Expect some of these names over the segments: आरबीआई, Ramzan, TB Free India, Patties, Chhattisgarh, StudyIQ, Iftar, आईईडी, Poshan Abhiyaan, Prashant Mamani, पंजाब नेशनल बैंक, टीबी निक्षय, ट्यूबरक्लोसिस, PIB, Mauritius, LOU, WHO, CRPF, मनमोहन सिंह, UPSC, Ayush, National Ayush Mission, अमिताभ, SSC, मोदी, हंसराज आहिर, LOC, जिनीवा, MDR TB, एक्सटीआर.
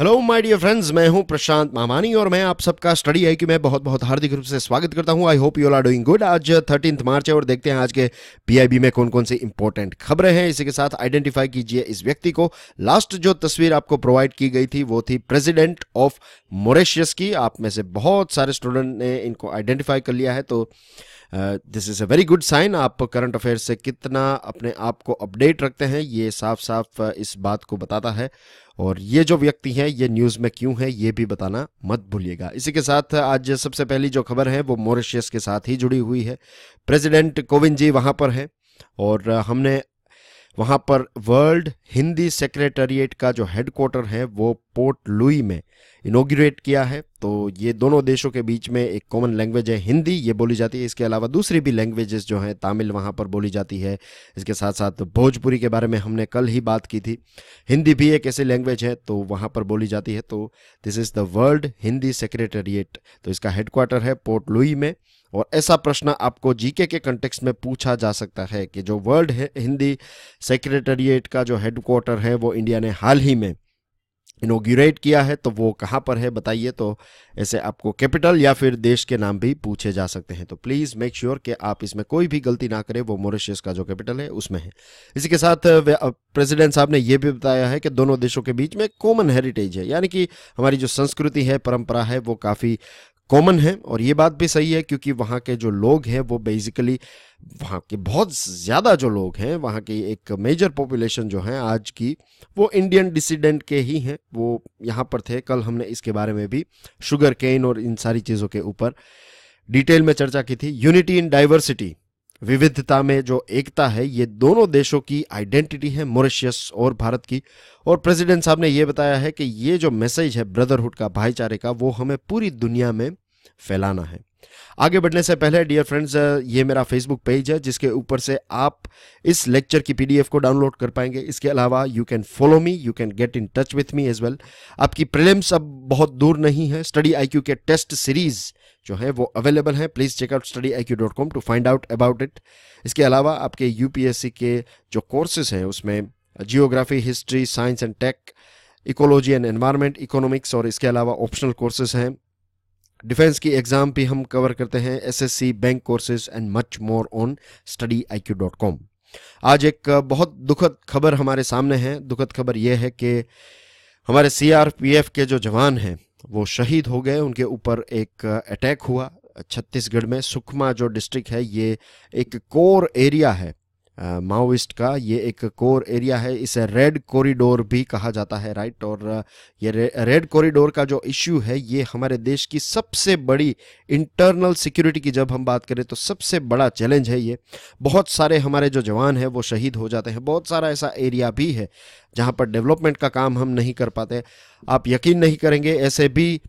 Hello my dear friends, मैं हूं प्रशांत मामानी और मैं आप सबका स्टडी आईक्यू में बहुत बहुत हार्दिक रूप से स्वागत करता हूं। I hope you are doing good. आज 13 मार्च है और देखते हैं आज के पीआईबी में कौन कौन सी इंपॉर्टेंट खबरें हैं। इसी के साथ आइडेंटिफाई कीजिए इस व्यक्ति को। लास्ट जो तस्वीर आपको प्रोवाइड की गई थी वो थी प्रेसिडेंट ऑफ मॉरिशस की। आप में से बहुत सारे स्टूडेंट ने इनको आइडेंटिफाई कर लिया है, तो this is a very good sign. आप करंट अफेयर्स से कितना अपने आप को अपडेट रखते हैं ये साफ साफ इस बात को बताता है, और ये जो व्यक्ति हैं ये न्यूज़ में क्यों है ये भी बताना मत भूलिएगा। इसी के साथ आज सबसे पहली जो खबर है वो मॉरिशस के साथ ही जुड़ी हुई है। प्रेसिडेंट कोविंद जी वहाँ पर हैं और हमने वहाँ पर वर्ल्ड हिंदी सेक्रेटेरिएट का जो हेडक्वार्टर है वो पोर्ट लुई में इनोग्रेट किया है। तो ये दोनों देशों के बीच में एक कॉमन लैंग्वेज है हिंदी, ये बोली जाती है। इसके अलावा दूसरी भी लैंग्वेजेस जो हैं तमिल वहाँ पर बोली जाती है। इसके साथ साथ भोजपुरी के बारे में हमने कल ही बात की थी। हिंदी भी एक ऐसी लैंग्वेज है तो वहाँ पर बोली जाती है। तो this is the world Hindi secretariat, तो इसका हेडक्वार्टर है पोर्ट लुई में। और ऐसा प्रश्न आपको जीके के कंटेक्स्ट में पूछा जा सकता है कि जो वर्ल्ड हिंदी सेक्रेटेरिएट का जो हेडक्वार्टर है वो इंडिया ने हाल ही में इनोग्रेट किया है, तो वो कहाँ पर है बताइए। तो ऐसे आपको कैपिटल या फिर देश के नाम भी पूछे जा सकते हैं, तो प्लीज़ मेक श्योर कि आप इसमें कोई भी गलती ना करें। वो मॉरिशस का जो कैपिटल है उसमें है। इसी के साथ प्रेसिडेंट साहब ने ये भी बताया है कि दोनों देशों के बीच में कॉमन हेरिटेज है, यानी कि हमारी जो संस्कृति है, परंपरा है, वो काफ़ी कॉमन है। और ये बात भी सही है क्योंकि वहाँ के जो लोग हैं वो बेसिकली वहाँ के बहुत ज़्यादा जो लोग हैं, वहाँ की एक मेजर पॉपुलेशन जो है आज की वो इंडियन डिसीडेंट के ही हैं। वो यहाँ पर थे, कल हमने इसके बारे में भी शुगर केन और इन सारी चीज़ों के ऊपर डिटेल में चर्चा की थी। यूनिटी इन डाइवर्सिटी, विविधता में जो एकता है, ये दोनों देशों की आइडेंटिटी है, मॉरिशस और भारत की। और प्रेसिडेंट साहब ने ये बताया है कि ये जो मैसेज है ब्रदरहुड का, भाईचारे का, वो हमें पूरी दुनिया में फैलाना है। आगे बढ़ने से पहले डियर फ्रेंड्स, ये मेरा फेसबुक पेज है जिसके ऊपर से आप इस लेक्चर की पीडीएफ को डाउनलोड कर पाएंगे। इसके अलावा you can follow me, you can get in touch with me as well. आपकी प्रीलिम्स अब बहुत दूर नहीं है, स्टडी आईक्यू के टेस्ट सीरीज जो है वो अवेलेबल है। Please check out studyIQ.com to find out about it. इसके अलावा आपके यूपीएससी के जो कोर्सेज हैं उसमें geography, history, science and tech, ecology and environment, economics, और इसके अलावा ऑप्शनल कोर्सेज हैं। डिफेंस की एग्ज़ाम भी हम कवर करते हैं, SSC, bank courses and much more on studyIQ.com। आज एक बहुत दुखद खबर हमारे सामने है। दुखद खबर यह है कि हमारे CRPF के जो जवान हैं वो शहीद हो गए। उनके ऊपर एक अटैक हुआ छत्तीसगढ़ में। सुकमा जो डिस्ट्रिक्ट है ये एक कोर एरिया है माओइस्ट का, ये एक कोर एरिया है। इसे रेड कॉरिडोर भी कहा जाता है, राइट। और ये रेड कॉरिडोर का जो इश्यू है ये हमारे देश की सबसे बड़ी इंटरनल सिक्योरिटी की जब हम बात करें तो सबसे बड़ा चैलेंज है ये। बहुत सारे हमारे जो जवान हैं वो शहीद हो जाते हैं। बहुत सारा ऐसा एरिया भी है जहाँ पर डेवलपमेंट का काम हम नहीं कर पाते। आप यकीन नहीं करेंगे, ऐसे भी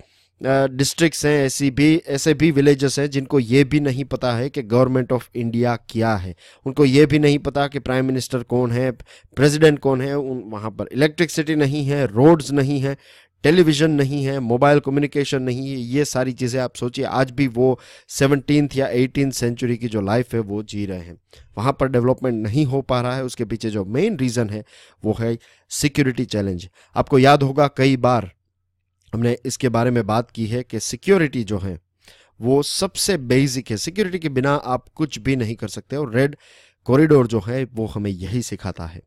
डिस्ट्रिक्ट्स हैं, ऐसे भी विलेजेस हैं जिनको ये भी नहीं पता है कि गवर्नमेंट ऑफ इंडिया क्या है। उनको ये भी नहीं पता कि प्राइम मिनिस्टर कौन है, प्रेसिडेंट कौन है। वहाँ पर इलेक्ट्रिसिटी नहीं है, रोड्स नहीं है, टेलीविज़न नहीं है, मोबाइल कम्युनिकेशन नहीं है। ये सारी चीज़ें आप सोचिए, आज भी वो 17th या 18th सेंचुरी की जो लाइफ है वो जी रहे हैं। वहाँ पर डेवलपमेंट नहीं हो पा रहा है। उसके पीछे जो मेन रीज़न है वो है सिक्योरिटी चैलेंज। आपको याद होगा कई बार हमने इसके बारे में बात की है कि सिक्योरिटी जो है वो सबसे बेसिक है। सिक्योरिटी के बिना आप कुछ भी नहीं कर सकते, और रेड कॉरिडोर जो है वो हमें यही सिखाता है।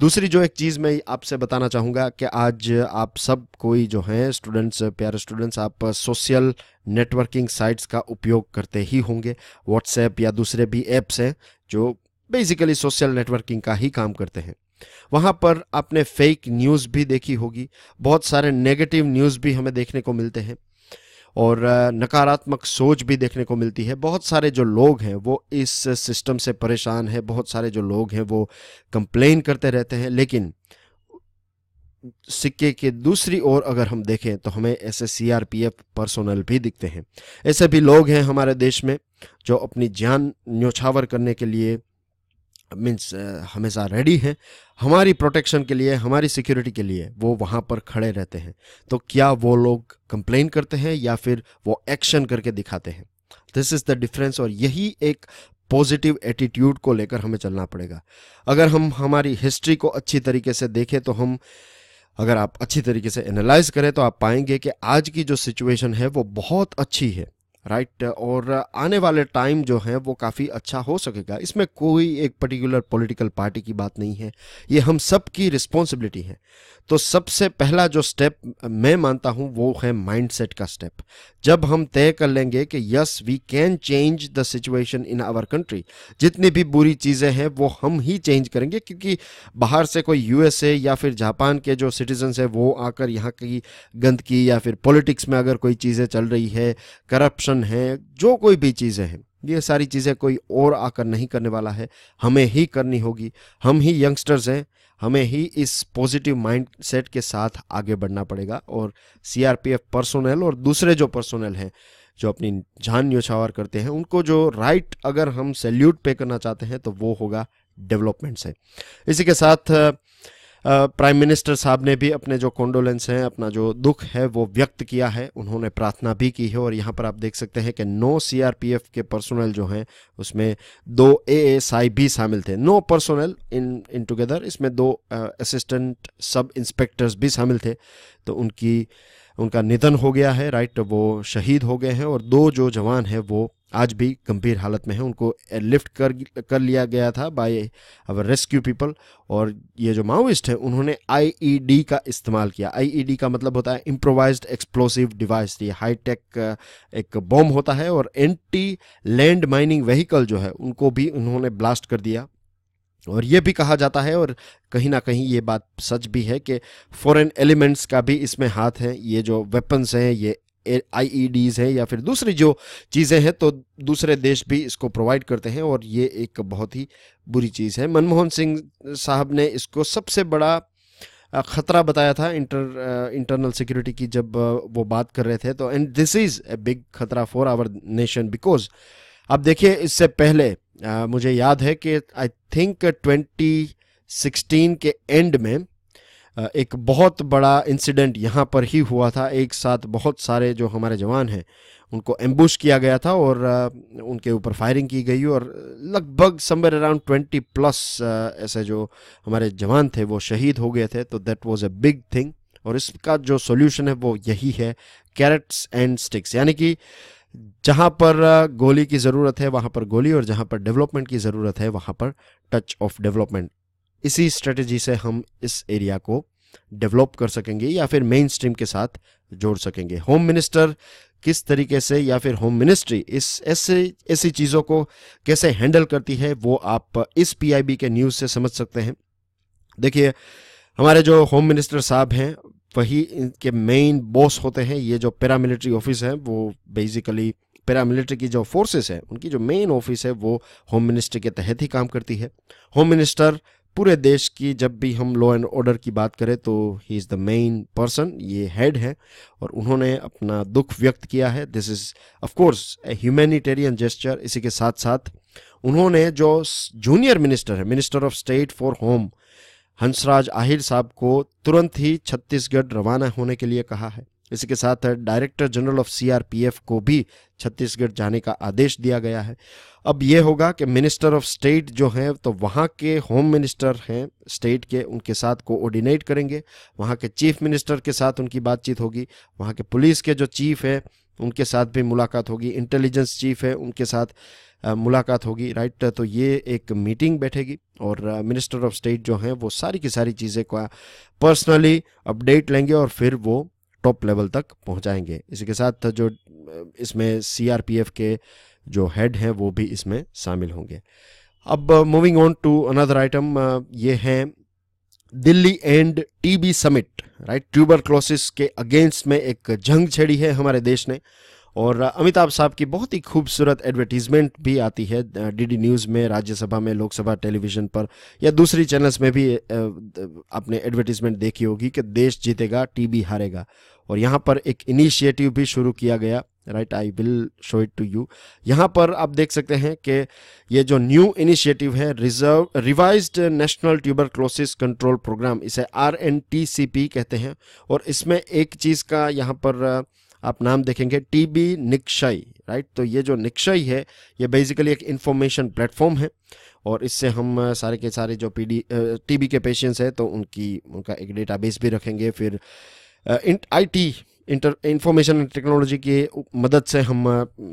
दूसरी जो एक चीज़ मैं आपसे बताना चाहूँगा कि आज आप सब कोई जो है स्टूडेंट्स, प्यारे स्टूडेंट्स, आप सोशल नेटवर्किंग साइट्स का उपयोग करते ही होंगे। व्हाट्सएप या दूसरे भी ऐप्स हैं जो बेसिकली सोशल नेटवर्किंग का ही काम करते हैं। वहाँ पर आपने फेक न्यूज़ भी देखी होगी, बहुत सारे नेगेटिव न्यूज़ भी हमें देखने को मिलते हैं और नकारात्मक सोच भी देखने को मिलती है। बहुत सारे जो लोग हैं वो इस सिस्टम से परेशान हैं, बहुत सारे जो लोग हैं वो कंप्लेन करते रहते हैं। लेकिन सिक्के के दूसरी ओर अगर हम देखें तो हमें ऐसे CRPF पर्सोनल भी दिखते हैं। ऐसे भी लोग हैं हमारे देश में जो अपनी जान न्योछावर करने के लिए मीन्स हमेशा रेडी हैं। हमारी प्रोटेक्शन के लिए, हमारी सिक्योरिटी के लिए वो वहाँ पर खड़े रहते हैं। तो क्या वो लोग कंप्लेन करते हैं या फिर वो एक्शन करके दिखाते हैं? This is the difference. और यही एक पॉजिटिव एटीट्यूड को लेकर हमें चलना पड़ेगा। अगर हम हमारी हिस्ट्री को अच्छी तरीके से देखें तो हम अगर आप अच्छी तरीके से एनालाइज करें तो आप पाएंगे कि आज की जो सिचुएशन है वो बहुत अच्छी है, राइट। और आने वाले टाइम जो है वो काफ़ी अच्छा हो सकेगा। इसमें कोई एक पर्टिकुलर पॉलिटिकल पार्टी की बात नहीं है, ये हम सब की रिस्पॉन्सिबिलिटी है। तो सबसे पहला जो स्टेप मैं मानता हूँ वो है माइंडसेट का स्टेप। जब हम तय कर लेंगे कि yes we can change the situation in our country, जितनी भी बुरी चीज़ें हैं वो हम ही चेंज करेंगे, क्योंकि बाहर से कोई यूएसए या फिर जापान के जो सिटीजन्स हैं वो आकर यहाँ की गंदगी या फिर पॉलिटिक्स में अगर कोई चीज़ें चल रही है, करप्शन है, जो कोई भी चीज़ें हैं, ये सारी चीज़ें कोई और आकर नहीं करने वाला है, हमें ही करनी होगी। हम ही यंगस्टर्स हैं, हमें ही इस पॉजिटिव माइंडसेट के साथ आगे बढ़ना पड़ेगा। और सीआरपीएफ पर्सोनल और दूसरे जो पर्सोनल हैं जो अपनी जान न्योछावर करते हैं, उनको जो राइट अगर हम सैल्यूट पे करना चाहते हैं तो वो होगा डेवलपमेंट से। इसी के साथ प्राइम मिनिस्टर साहब ने भी अपने जो कॉन्डोलेंस हैं, अपना जो दुख है वो व्यक्त किया है, उन्होंने प्रार्थना भी की है। और यहाँ पर आप देख सकते हैं कि 9 सीआरपीएफ के पर्सोनल जो हैं उसमें 2 एएसआई भी शामिल थे, 9 पर्सोनल इन टुगेदर, इसमें 2 असिस्टेंट सब इंस्पेक्टर्स भी शामिल थे। तो उनका निधन हो गया है, राइट, वो शहीद हो गए हैं। और 2 जो जवान हैं वो आज भी गंभीर हालत में है, उनको एयरलिफ्ट कर लिया गया था बाय आवर रेस्क्यू पीपल। और ये जो माओइस्ट है उन्होंने आईईडी का इस्तेमाल किया। आईईडी का मतलब होता है इम्प्रोवाइज्ड एक्सप्लोसिव डिवाइस, ये हाईटेक एक बम होता है। और एंटी लैंड माइनिंग व्हीकल जो है उनको भी उन्होंने ब्लास्ट कर दिया। और ये भी कहा जाता है, और कहीं ना कहीं ये बात सच भी है, कि फॉरेन एलिमेंट्स का भी इसमें हाथ है। ये जो वेपन्स हैं, ये IEDs हैं या फिर दूसरी जो चीज़ें हैं, तो दूसरे देश भी इसको प्रोवाइड करते हैं। और ये एक बहुत ही बुरी चीज़ है। मनमोहन सिंह साहब ने इसको सबसे बड़ा ख़तरा बताया था इंटरनल सिक्योरिटी की जब वो बात कर रहे थे। तो and this is a big खतरा फॉर आवर नेशन, बिकॉज आप देखिए, इससे पहले मुझे याद है कि आई थिंक 2016 के एंड में एक बहुत बड़ा इंसिडेंट यहाँ पर ही हुआ था। एक साथ बहुत सारे जो हमारे जवान हैं उनको एम्बुश किया गया था और उनके ऊपर फायरिंग की गई, और लगभग समवेयर अराउंड 20+ ऐसे जो हमारे जवान थे वो शहीद हो गए थे। तो that was a big thing. और इसका जो सॉल्यूशन है वो यही है, कैरेट्स एंड स्टिक्स, यानी कि जहाँ पर गोली की ज़रूरत है वहाँ पर गोली, और जहाँ पर डेवलपमेंट की ज़रूरत है वहाँ पर टच ऑफ डेवलपमेंट। इसी स्ट्रेटजी से हम इस एरिया को डेवलप कर सकेंगे या फिर मेन स्ट्रीम के साथ जोड़ सकेंगे। होम मिनिस्टर किस तरीके से या फिर होम मिनिस्ट्री इस ऐसी चीज़ों को कैसे हैंडल करती है वो आप इस PIB के न्यूज़ से समझ सकते हैं। देखिए, हमारे जो होम मिनिस्टर साहब हैं वही इनके मेन बॉस होते हैं। ये जो पैरामिलिट्री ऑफिस है वो बेसिकली पैरामिलिट्री की जो फोर्सेस है उनकी जो मेन ऑफिस है वो होम मिनिस्ट्री के तहत ही काम करती है। होम मिनिस्टर पूरे देश की, जब भी हम लॉ एंड ऑर्डर की बात करें तो he is the main person, ये हेड है। और उन्होंने अपना दुख व्यक्त किया है। This is of course a humanitarian gesture. इसी के साथ साथ उन्होंने जो जूनियर मिनिस्टर है, minister of state for home, हंसराज आहिर साहब को तुरंत ही छत्तीसगढ़ रवाना होने के लिए कहा है। इसी के साथ डायरेक्टर जनरल ऑफ CRPF को भी छत्तीसगढ़ जाने का आदेश दिया गया है। अब ये होगा कि मिनिस्टर ऑफ स्टेट जो हैं तो वहाँ के होम मिनिस्टर हैं स्टेट के, उनके साथ कोऑर्डिनेट करेंगे, वहाँ के चीफ मिनिस्टर के साथ उनकी बातचीत होगी, वहाँ के पुलिस के जो चीफ है उनके साथ भी मुलाकात होगी, इंटेलिजेंस चीफ है उनके साथ मुलाकात होगी, राइट। तो ये एक मीटिंग बैठेगी और मिनिस्टर ऑफ स्टेट जो हैं वो सारी की सारी चीज़ें का पर्सनली अपडेट लेंगे और फिर वो टॉप लेवल तक पहुंचाएंगे। इसी के साथ जो इसमें CRPF के जो हेड हैं वो भी इसमें शामिल होंगे। अब moving on to another item, ये है Delhi end TB summit, right. ट्यूबरक्लोसिस के अगेंस्ट में एक जंग छेड़ी है हमारे देश ने। और अमिताभ साहब की बहुत ही खूबसूरत एडवर्टीजमेंट भी आती है DD न्यूज़ में, राज्यसभा में, लोकसभा टेलीविज़न पर या दूसरी चैनल्स में भी आपने एडवर्टीजमेंट देखी होगी कि देश जीतेगा, TB हारेगा। और यहाँ पर एक इनिशिएटिव भी शुरू किया गया, right, I will show it to you. यहाँ पर आप देख सकते हैं कि ये जो न्यू इनिशिएटिव है, revised national ट्यूबरक्लोसिस control programme, इसे RNTCP कहते हैं। और इसमें एक चीज़ का यहाँ पर आप नाम देखेंगे टीबी निक्षय, राइट। तो ये जो निक्षय है ये बेसिकली एक इंफॉर्मेशन प्लेटफॉर्म है और इससे हम सारे के सारे जो टीबी के पेशेंट्स हैं तो उनका एक डेटाबेस भी रखेंगे। फिर आईटी इंफॉर्मेशन एंड टेक्नोलॉजी की मदद से हम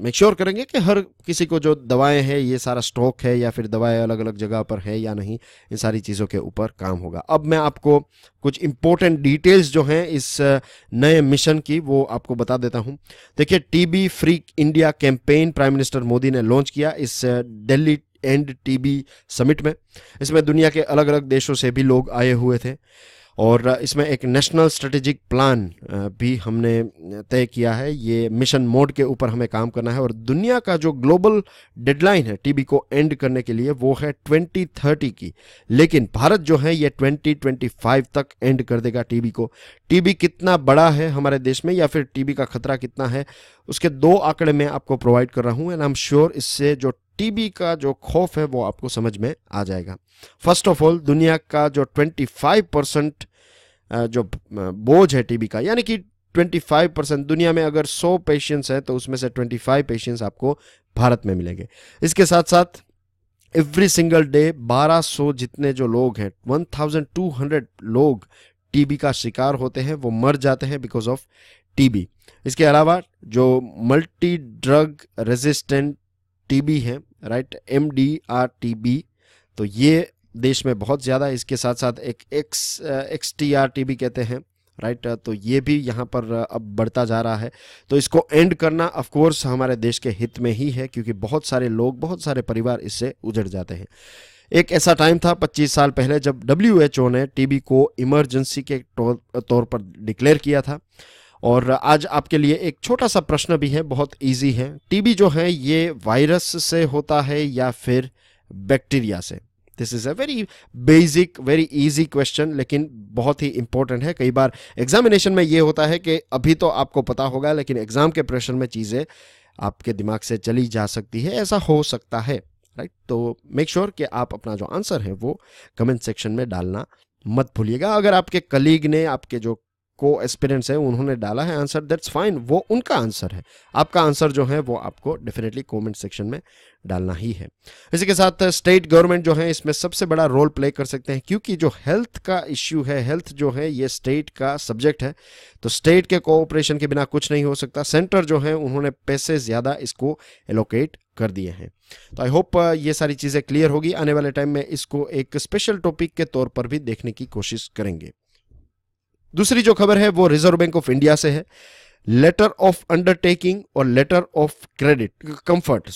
मेक श्योर करेंगे कि हर किसी को जो दवाएं हैं ये सारा स्टॉक है या फिर दवाएं अलग अलग जगह पर है या नहीं, इन सारी चीज़ों के ऊपर काम होगा। अब मैं आपको कुछ इम्पोर्टेंट डिटेल्स जो हैं इस नए मिशन की वो आपको बता देता हूं। देखिए, TB free India campaign prime minister मोदी ने लॉन्च किया इस दिल्ली एंड टीबी समिट में। इसमें दुनिया के अलग अलग देशों से भी लोग आए हुए थे और इसमें एक नेशनल स्ट्रेटेजिक प्लान भी हमने तय किया है। ये मिशन मोड के ऊपर हमें काम करना है और दुनिया का जो ग्लोबल डेडलाइन है टीबी को एंड करने के लिए वो है 2030 की, लेकिन भारत जो है ये 2025 तक एंड कर देगा टीबी को। टीबी कितना बड़ा है हमारे देश में या फिर टीबी का खतरा कितना है, उसके दो आंकड़े मैं आपको प्रोवाइड कर रहा हूँ एंड आई एम श्योर इससे जो टीबी का जो खौफ है वो आपको समझ में आ जाएगा। फर्स्ट ऑफ ऑल, दुनिया का जो 25% जो बोझ है टीबी का, यानी कि 25% दुनिया में अगर 100 पेशेंट्स हैं तो उसमें से 25 पेशेंट्स आपको भारत में मिलेंगे। इसके साथ साथ एवरी सिंगल डे 1200 जितने जो लोग हैं 1200 लोग टीबी का शिकार होते हैं, वो मर जाते हैं बिकॉज ऑफ टीबी। इसके अलावा जो मल्टी ड्रग रेजिस्टेंट टीबी है, राइट, एमडीआर टीबी, तो ये देश में बहुत ज़्यादा। इसके साथ साथ एक एक्सटीआर टीबी कहते हैं, राइट, तो ये भी यहाँ पर अब बढ़ता जा रहा है। तो इसको एंड करना ऑफ कोर्स हमारे देश के हित में ही है क्योंकि बहुत सारे लोग, बहुत सारे परिवार इससे उजड़ जाते हैं। एक ऐसा टाइम था 25 साल पहले जब WHO ने टीबी को इमरजेंसी के तौर पर डिक्लेयर किया था। और आज आपके लिए एक छोटा सा प्रश्न भी है, बहुत इजी है। टीबी जो है ये वायरस से होता है या फिर बैक्टीरिया से? This is a very basic, very easy question, लेकिन बहुत ही इंपॉर्टेंट है। कई बार एग्जामिनेशन में ये होता है कि अभी तो आपको पता होगा लेकिन एग्जाम के प्रेशर में चीज़ें आपके दिमाग से चली जा सकती है, ऐसा हो सकता है, राइट। तो मेक श्योर कि आप अपना जो आंसर है वो कमेंट सेक्शन में डालना मत भूलिएगा। अगर आपके कलीग ने, आपके जो को एक्सपीरियंस है उन्होंने डाला है आंसर, दैट्स फाइन, वो उनका आंसर है। आपका आंसर जो है वो आपको डेफिनेटली कमेंट सेक्शन में डालना ही है। इसी के साथ स्टेट गवर्नमेंट जो है इसमें सबसे बड़ा रोल प्ले कर सकते हैं क्योंकि जो हेल्थ का इश्यू है, हेल्थ जो है ये स्टेट का सब्जेक्ट है, तो स्टेट के कोऑपरेशन के बिना कुछ नहीं हो सकता। सेंटर जो है उन्होंने पैसे ज़्यादा इसको एलोकेट कर दिए हैं। तो आई होप ये सारी चीज़ें क्लियर होगी। आने वाले टाइम में इसको एक स्पेशल टॉपिक के तौर पर भी देखने की कोशिश करेंगे। दूसरी जो खबर है वो रिजर्व बैंक ऑफ इंडिया से है। लेटर ऑफ अंडरटेकिंग और letter of comfort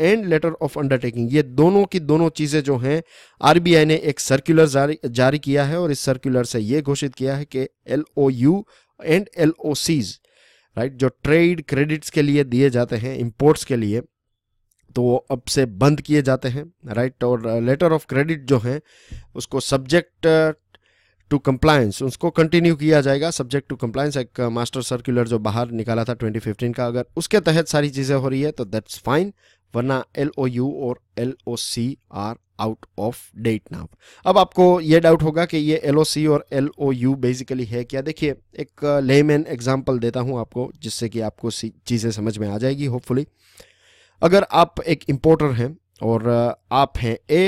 and letter of undertaking, ये दोनों की दोनों चीज़ें जो हैं आरबीआई ने एक सर्कुलर जारी किया है और इस सर्कुलर से ये घोषित किया है कि LOU एंड LOCs, राइट, जो ट्रेड क्रेडिट्स के लिए दिए जाते हैं इम्पोर्ट्स के लिए, तो अब से बंद किए जाते हैं, राइट। और लेटर ऑफ क्रेडिट जो है उसको सब्जेक्ट टू कंप्लायंस, उसको कंटिन्यू किया जाएगा। सब्जेक्ट टू कंप्लायंस एक मास्टर सर्कुलर जो बाहर निकाला था 2015 का, अगर उसके तहत सारी चीज़ें हो रही है तो दैट्स फाइन, वरना LOU और LOC are out of date now. अब आपको ये डाउट होगा कि ये LOC और LOU बेसिकली है क्या। देखिए, एक लेमैन एग्जाम्पल देता हूँ आपको जिससे कि आपको चीज़ें समझ में आ जाएगी होपफुली। अगर आप एक इम्पोर्टर हैं और आप हैं A,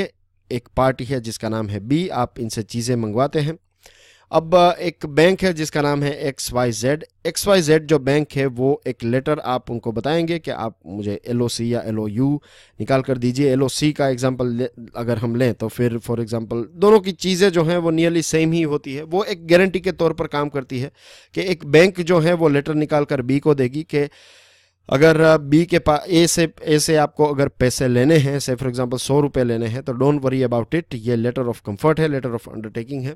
एक पार्टी है जिसका नाम है B, आप इनसे चीज़ें मंगवाते हैं। अब एक बैंक है जिसका नाम है XYZ जो बैंक है वो एक लेटर आप उनको बताएंगे कि आप मुझे LOC या LOU निकाल कर दीजिए। LOC का एग्जांपल अगर हम लें तो फिर फॉर एग्जांपल दोनों की चीज़ें जो हैं वो नियरली सेम ही होती है। वो एक गारंटी के तौर पर काम करती है कि एक बैंक जो है वो लेटर निकाल कर B को देगी कि अगर B के पास A से आपको अगर पैसे लेने हैं, से फॉर एग्जांपल 100 रुपये लेने हैं, तो डोंट वरी अबाउट इट, ये लेटर ऑफ कंफर्ट है, लेटर ऑफ अंडरटेकिंग है,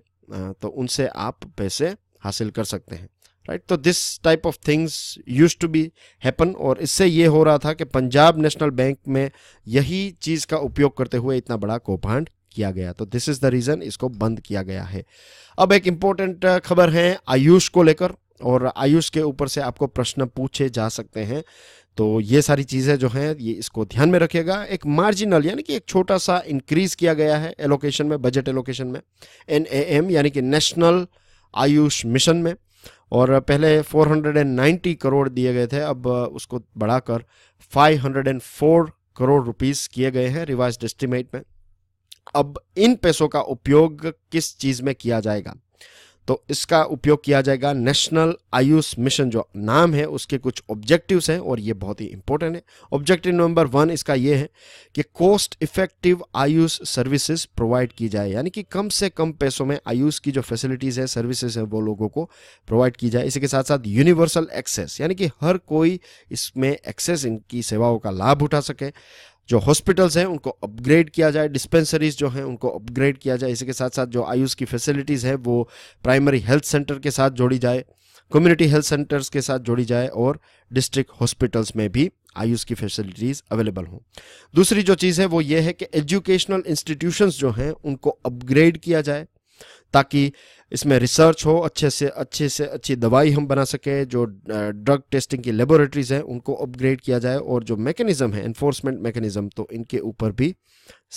तो उनसे आप पैसे हासिल कर सकते हैं, राइट। तो this type of things used to be happen और इससे ये हो रहा था कि पंजाब नेशनल बैंक में यही चीज़ का उपयोग करते हुए इतना बड़ा कौभांड किया गया, तो दिस इज़ द रीज़न इसको बंद किया गया है। अब एक इम्पोर्टेंट खबर है आयुष को लेकर और आयुष के ऊपर से आपको प्रश्न पूछे जा सकते हैं, तो ये सारी चीज़ें जो हैं ये इसको ध्यान में रखिएगा। एक मार्जिनल यानी कि एक छोटा सा इंक्रीज़ किया गया है एलोकेशन में, बजट एलोकेशन में, NAM यानी कि नेशनल आयुष मिशन में, और पहले 490 करोड़ दिए गए थे, अब उसको बढ़ाकर 504 करोड़ रुपीस किए गए हैं रिवाइज्ड एस्टिमेट में। अब इन पैसों का उपयोग किस चीज़ में किया जाएगा? तो इसका उपयोग किया जाएगा नेशनल आयुष मिशन, जो नाम है उसके कुछ ऑब्जेक्टिव्स हैं और ये बहुत ही इंपॉर्टेंट है। ऑब्जेक्टिव नंबर 1 इसका ये है कि cost effective Ayush services provide की जाए, यानी कि कम से कम पैसों में आयुष की जो फैसिलिटीज़ है, सर्विसेज है, वो लोगों को प्रोवाइड की जाए। इसी के साथ साथ यूनिवर्सल एक्सेस, यानी कि हर कोई इसमें एक्सेस, इनकी सेवाओं का लाभ उठा सके। जो हॉस्पिटल्स हैं उनको अपग्रेड किया जाए, डिस्पेंसरीज जो हैं उनको अपग्रेड किया जाए। इसी के साथ साथ जो आयुष की फैसिलिटीज़ है वो प्राइमरी हेल्थ सेंटर के साथ जोड़ी जाए, कम्युनिटी हेल्थ सेंटर्स के साथ जोड़ी जाए और डिस्ट्रिक्ट हॉस्पिटल्स में भी आयुष की फैसिलिटीज़ अवेलेबल हों। दूसरी जो चीज़ है वो ये है कि एजुकेशनल इंस्टीट्यूशंस जो हैं उनको अपग्रेड किया जाए ताकि इसमें रिसर्च हो, अच्छी दवाई हम बना सकें। जो ड्रग टेस्टिंग की लेबोरेटरीज हैं उनको अपग्रेड किया जाए और जो मैकेनिज्म है, एनफोर्समेंट मैकेनिज्म, तो इनके ऊपर भी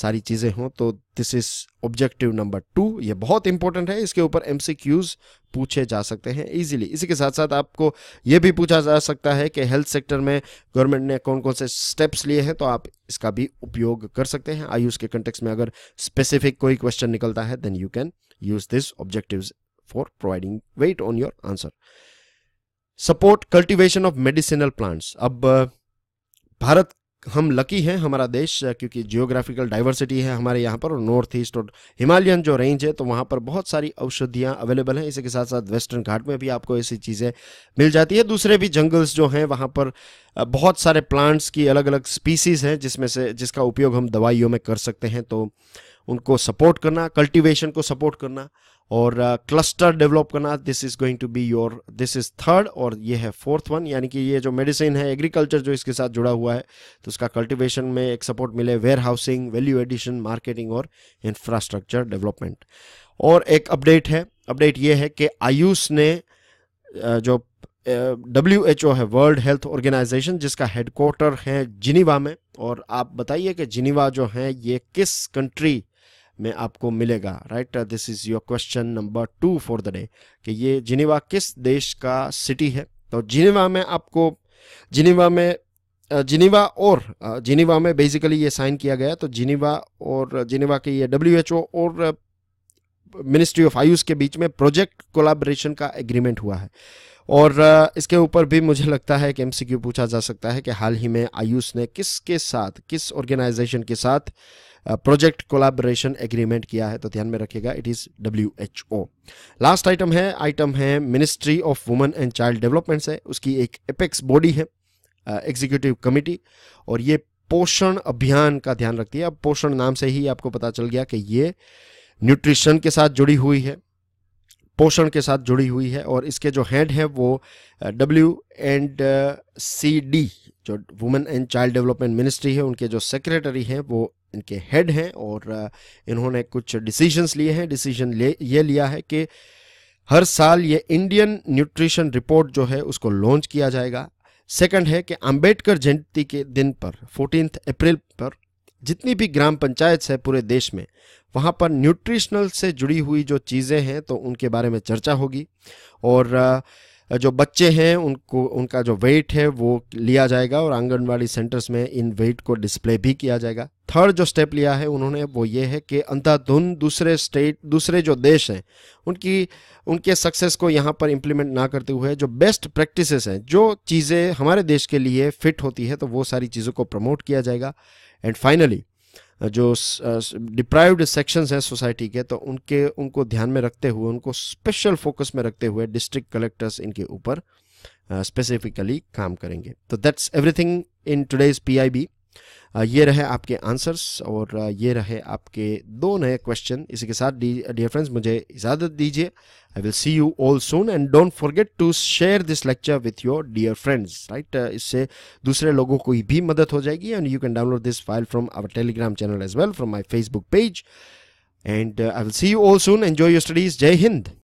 सारी चीज़ें हों। तो दिस इज़ ऑब्जेक्टिव नंबर 2, ये बहुत इंपॉर्टेंट है, इसके ऊपर MCQs पूछे जा सकते हैं इजीली। इसी के साथ साथ आपको ये भी पूछा जा सकता है कि हेल्थ सेक्टर में गवर्नमेंट ने कौन कौन से स्टेप्स लिए हैं, तो आप इसका भी उपयोग कर सकते हैं। आयुष के कंटेक्स्ट में अगर स्पेसिफिक कोई क्वेश्चन निकलता है then you can use these objectives for providing weight on your answer. Support cultivation of medicinal plants. अब भारत, हम लकी हैं, हमारा देश, क्योंकि जियोग्राफिकल डाइवर्सिटी है हमारे यहाँ पर, और नॉर्थ ईस्ट और हिमालयन जो रेंज है तो वहाँ पर बहुत सारी औषधियाँ अवेलेबल हैं। इसी के साथ साथ वेस्टर्न घाट में भी आपको ऐसी चीज़ें मिल जाती है। दूसरे भी जंगल्स जो हैं वहाँ पर बहुत सारे प्लांट्स की अलग अलग स्पीसीज़ हैं जिसमें से जिसका उपयोग हम दवाइयों में कर सकते हैं, तो उनको सपोर्ट करना, कल्टीवेशन को सपोर्ट करना और क्लस्टर डेवलप करना। This is going to be your, this is third और ये है फोर्थ वन, यानी कि ये जो मेडिसिन है, एग्रीकल्चर जो इसके साथ जुड़ा हुआ है तो उसका कल्टीवेशन में एक सपोर्ट मिले, warehousing, value addition, marketing और इंफ्रास्ट्रक्चर डेवलपमेंट। और एक अपडेट है, अपडेट ये है कि आयुष ने जो WHO है, वर्ल्ड हेल्थ ऑर्गेनाइजेशन, जिसका हेडक्वार्टर है जिनीवा में, और आप बताइए कि जिनीवा जो है ये किस कंट्री में आपको मिलेगा, right? This is your question number 2 for the day, कि ये जिनीवा किस देश का सिटी है। तो जिनीवा में आपको, जिनीवा में बेसिकली ये साइन किया गया, तो जिनीवा और जिनीवा के ये WHO और मिनिस्ट्री ऑफ आयुष के बीच में प्रोजेक्ट कोलाबोरेशन का एग्रीमेंट हुआ है। और इसके ऊपर भी मुझे लगता है कि MCQ पूछा जा सकता है कि हाल ही में आयुष ने किसके साथ, किस ऑर्गेनाइजेशन के साथ प्रोजेक्ट कोलाबोरेशन एग्रीमेंट किया है, तो ध्यान में रखिएगा, it is WHO। Last item है ministry of women and child development से, उसकी एक एपेक्स बॉडी है एग्जीक्यूटिव कमेटी, और ये पोषण अभियान का ध्यान रखती है। अब पोषण नाम से ही आपको पता चल गया कि ये न्यूट्रिशन के साथ जुड़ी हुई है, पोषण के साथ जुड़ी हुई है, और इसके जो हेड है वो WNCD, जो women and child development ministry है, उनके जो सेक्रेटरी हैं वो इनके हेड हैं। और इन्होंने कुछ डिसीजंस लिए हैं, डिसीजन ये लिया है कि हर साल ये इंडियन न्यूट्रिशन रिपोर्ट जो है उसको लॉन्च किया जाएगा। सेकंड है कि अंबेडकर जयंती के दिन पर 14 अप्रैल पर जितनी भी ग्राम पंचायत है पूरे देश में, वहाँ पर न्यूट्रिशनल से जुड़ी हुई जो चीज़ें हैं तो उनके बारे में चर्चा होगी, और जो बच्चे हैं उनको, उनका जो वेट है वो लिया जाएगा और आंगनवाड़ी सेंटर्स में इन वेट को डिस्प्ले भी किया जाएगा। थर्ड जो स्टेप लिया है उन्होंने वो ये है कि अंधाधुंध दूसरे जो देश हैं उनके सक्सेस को यहाँ पर इम्प्लीमेंट ना करते हुए जो बेस्ट प्रैक्टिसेस हैं, जो चीज़ें हमारे देश के लिए फिट होती है, तो वो सारी चीज़ों को प्रमोट किया जाएगा। एंड फाइनली जो डिप्राइव्ड सेक्शंस हैं सोसाइटी के, तो उनको ध्यान में रखते हुए, उनको स्पेशल फोकस में रखते हुए डिस्ट्रिक्ट कलेक्टर्स इनके ऊपर स्पेसिफिकली काम करेंगे। तो that's everything in today's PIB। ये रहे आपके आंसर्स और ये रहे आपके 2 नए क्वेश्चन। इसी के साथ डियर फ्रेंड्स मुझे इजाज़त दीजिए, I will see you all soon and don't forget to share this lecture with your dear friends, right? इससे दूसरे लोगों को भी मदद हो जाएगी। And you can download this file from our Telegram channel as well, from my Facebook page, and I will see you all soon. Enjoy your studies. जय हिंद।